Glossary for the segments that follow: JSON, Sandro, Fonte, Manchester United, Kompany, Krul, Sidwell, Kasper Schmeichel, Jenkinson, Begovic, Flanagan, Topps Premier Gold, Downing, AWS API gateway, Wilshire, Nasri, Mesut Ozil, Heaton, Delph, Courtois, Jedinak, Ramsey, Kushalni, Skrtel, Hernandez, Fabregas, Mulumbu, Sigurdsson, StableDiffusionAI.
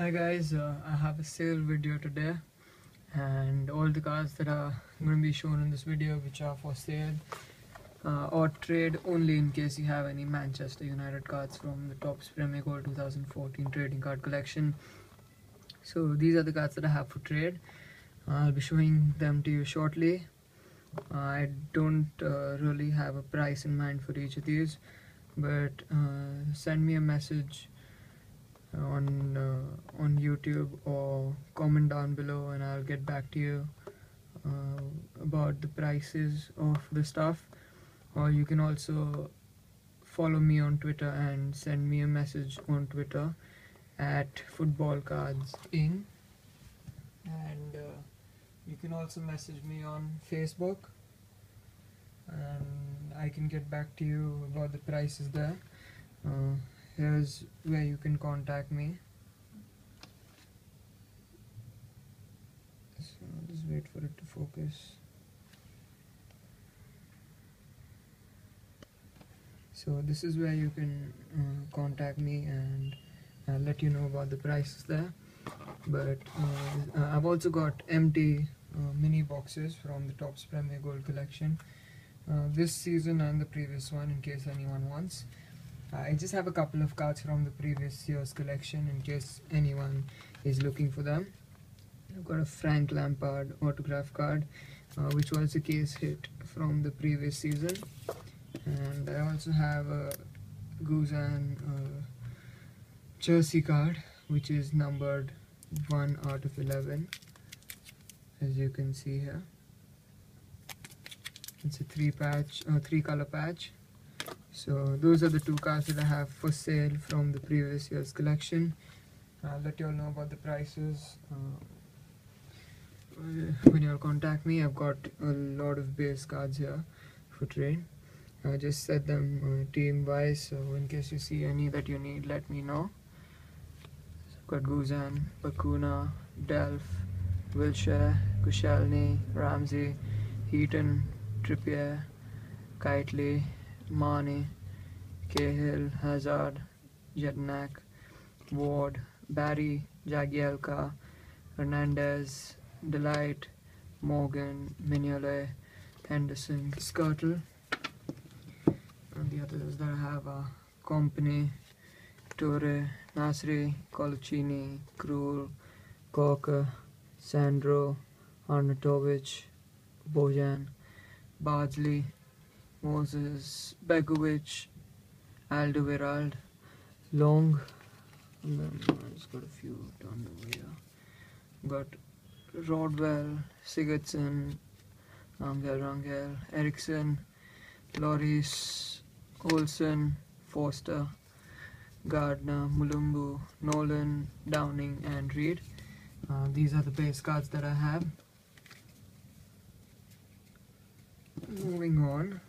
Hi guys, I have a sale video today, and all the cars that are going to be shown in this video, which are for sale or trade only, in case you have any Manchester United cards from the Topps Premier Gold 2014 trading card collection. So these are the cards that I have for trade. I'll be showing them to you shortly. I don't really have a price in mind for each of these, but send me a message on YouTube or comment down below, and I'll get back to you about the prices of the stuff. Or you can also follow me on Twitter and send me a message on Twitter at footballcardsin, and you can also message me on Facebook, and I can get back to you about the prices there. Here's where you can contact me. So just wait for it to focus. So this is where you can contact me, and I'll let you know about the prices there. But I've also got empty mini boxes from the Topps Premier Gold collection this season and the previous one, in case anyone wants. I just have a couple of cards from the previous year's collection, in case anyone is looking for them. I've got a Frank Lampard autograph card, which was a case hit from the previous season. And I also have a Guzan jersey card, which is numbered 1/11, as you can see here. It's a three color patch. So those are the two cards that I have for sale from the previous year's collection. I'll let you all know about the prices when you all contact me. I've got a lot of base cards here for trade. I just set them team wise, so in case you see any that you need, let me know. So I've got Guzan, Bakuna, Delph, Wilshire, Kushalni, Ramsey, Heaton, Tripier, Kitley, Mani, Cahill, Hazard, Jedinak, Ward, Barry, Jagielka, Hernandez, Delight, Morgan, Mignolet, Henderson, Skrtel. And the others that I have are Kompany, Terry, Nasri, Coloccini, Krul, Corker, Sandro, Arnatovich, Bojan, Bardsley, Moses, Begovic, Alderweireld, Long, and then I just got a few down over here. Got Rodwell, Sigurdsson, Rangel, Eriksson, Loris, Olsen, Forster, Gardner, Mulumbu, Nolan, Downing, and Reed. These are the base cards that I have. Moving on.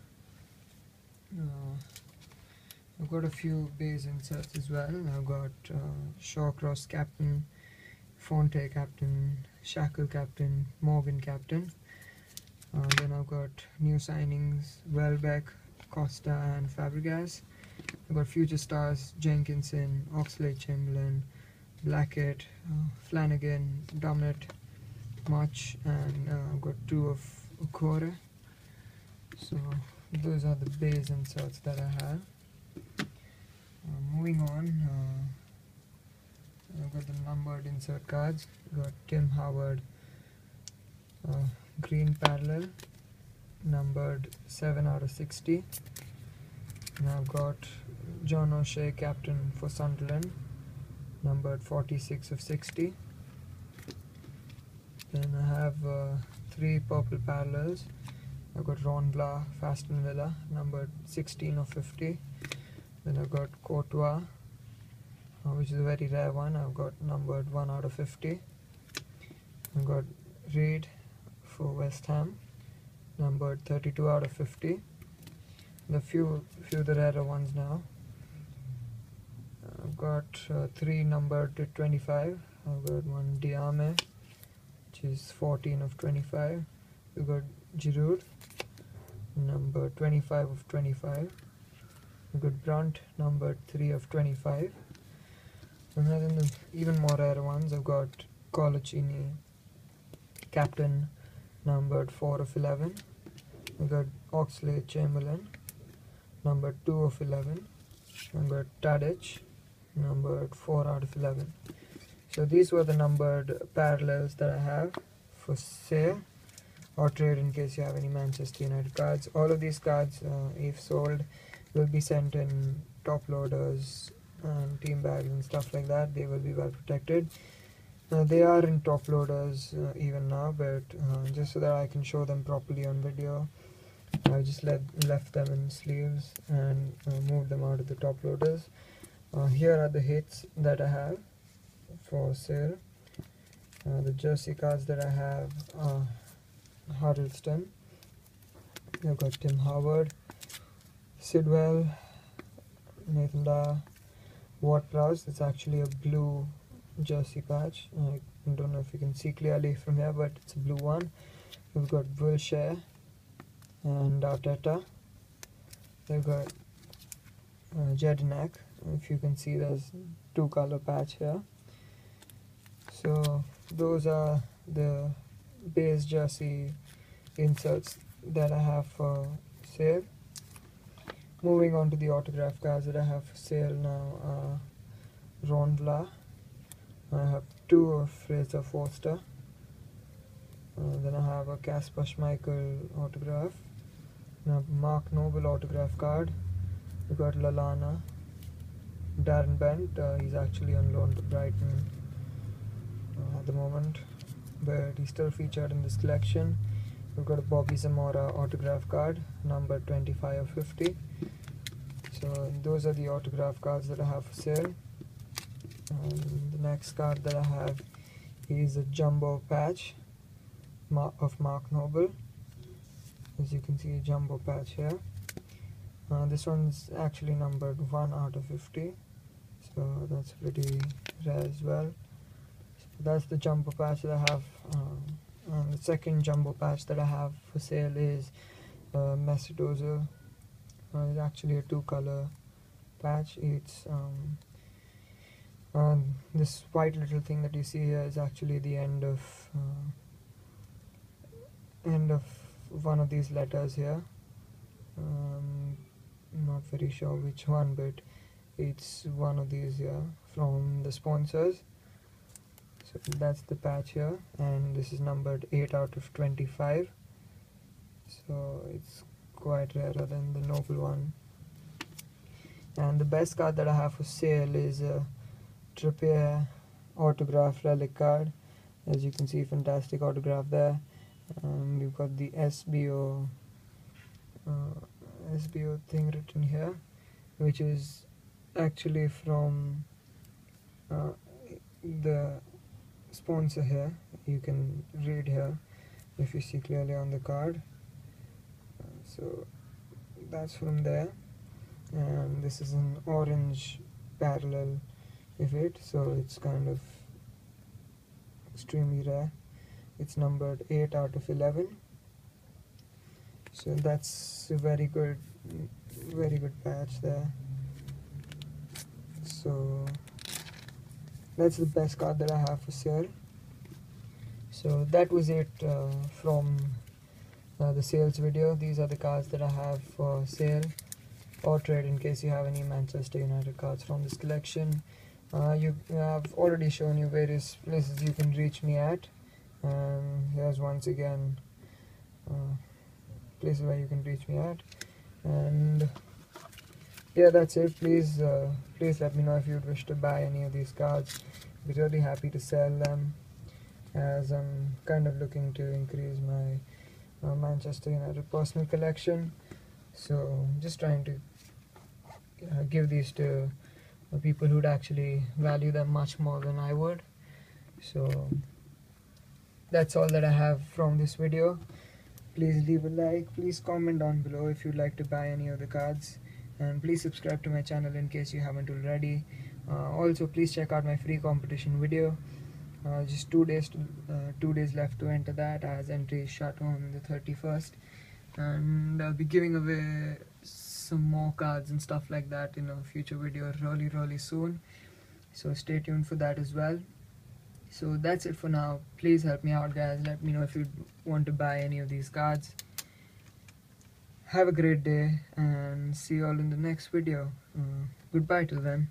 I've got a few base inserts as well. I've got Shawcross captain, Fonte captain, Shackle captain, Morgan captain. Then I've got new signings, Welbeck, Costa, and Fabregas. I've got future stars, Jenkinson, Oxlade-Chamberlain, Blackett, Flanagan, Dummett, March, and I've got two of Okore. So those are the base inserts that I have. Moving on, I've got the numbered insert cards. I've got Tim Howard green parallel, numbered 7/60. And I've got John O'Shea captain for Sunderland, numbered 46/60. Then I have three purple parallels. I've got Ron Blah, Aston Villa, numbered 16/50. Then I've got Courtois, which is a very rare one. I've got numbered 1/50. I've got Reed for West Ham, numbered 32/50. And a few of the rarer ones now. I've got three numbered to 25. I've got one Diame, which is 14/25. We've got Giroud, number 25/25. We've got Brunt, number 3/25. And then the even more rare ones, I've got Coloccini, captain, numbered 4 of 11. We've got Oxlade-Chamberlain, numbered 2 of 11. We've got Tadic, numbered 4 out of 11. So these were the numbered parallels that I have for sale or trade in case you have any Manchester United cards. All of these cards, if sold, will be sent in top loaders and team bags and stuff like that. They will be well protected. They are in top loaders even now, but just so that I can show them properly on video, I've just left them in sleeves and moved them out of the top loaders. Here are the hits that I have for sale. The jersey cards that I have are Huddleston. I've got Tim Howard, Sidwell, Nathan Dyer, Ward-Prowse. It's actually a blue jersey patch. I don't know if you can see clearly from here, but it's a blue one. We've got Wilshire and Arteta. They've got Jedinak. If you can see, there's two color patch here. So those are the base jersey inserts that I have for sale. Moving on to the autograph cards that I have for sale now are Rondla. I have 2 of Fraser Forster. Then I have a Kasper Schmeichel autograph. Now Mark Noble autograph card. We got Lallana. Darren Bent, he's actually on loan to Brighton at the moment, but he's still featured in this collection. We've got a Bobby Zamora autograph card, number 25 of 50. So those are the autograph cards that I have for sale. The next card that I have is a jumbo patch of Mark Noble. As you can see, a jumbo patch here. This one's actually numbered 1 out of 50, so that's pretty rare as well. So that's the jumbo patch that I have. And the second jumbo patch that I have for sale is Mesut Ozil. It's actually a 2-color patch. It's this white little thing that you see here is actually the end of one of these letters here. I'm not very sure which one, but it's one of these here from the sponsors. So that's the patch here, and this is numbered 8 out of 25. So it's quite rarer than the Noble one. And the best card that I have for sale is Tripier autograph relic card. As you can see, fantastic autograph there. We've got the SBO thing written here, which is actually from the sponsor here. You can read here if you see clearly on the card. So that's from there, and this is an orange parallel of it, so it's kind of extremely rare. It's numbered 8 out of 11. So that's a very good patch there. So that's the best card that I have for sale. So that was it from the sales video. These are the cards that I have for sale or trade in case you have any Manchester United cards from this collection. I've already shown you various places you can reach me at. Here's once again places where you can reach me at, and yeah, that's it. Please please let me know if you'd wish to buy any of these cards. I'd be really happy to sell them, as I'm kind of looking to increase my Manchester United personal collection. So just trying to give these to people who'd actually value them much more than I would. So that's all that I have from this video. Please leave a like, please comment down below if you'd like to buy any of the cards, and please subscribe to my channel in case you haven't already. Also please check out my free competition video. Just 2 days left to enter that, as entry is shut on the 31st, and I'll be giving away some more cards and stuff like that in a future video really soon. so stay tuned for that as well. So that's it for now. Please help me out, guys. Let me know if you want to buy any of these cards. Have a great day and see you all in the next video. Goodbye till then.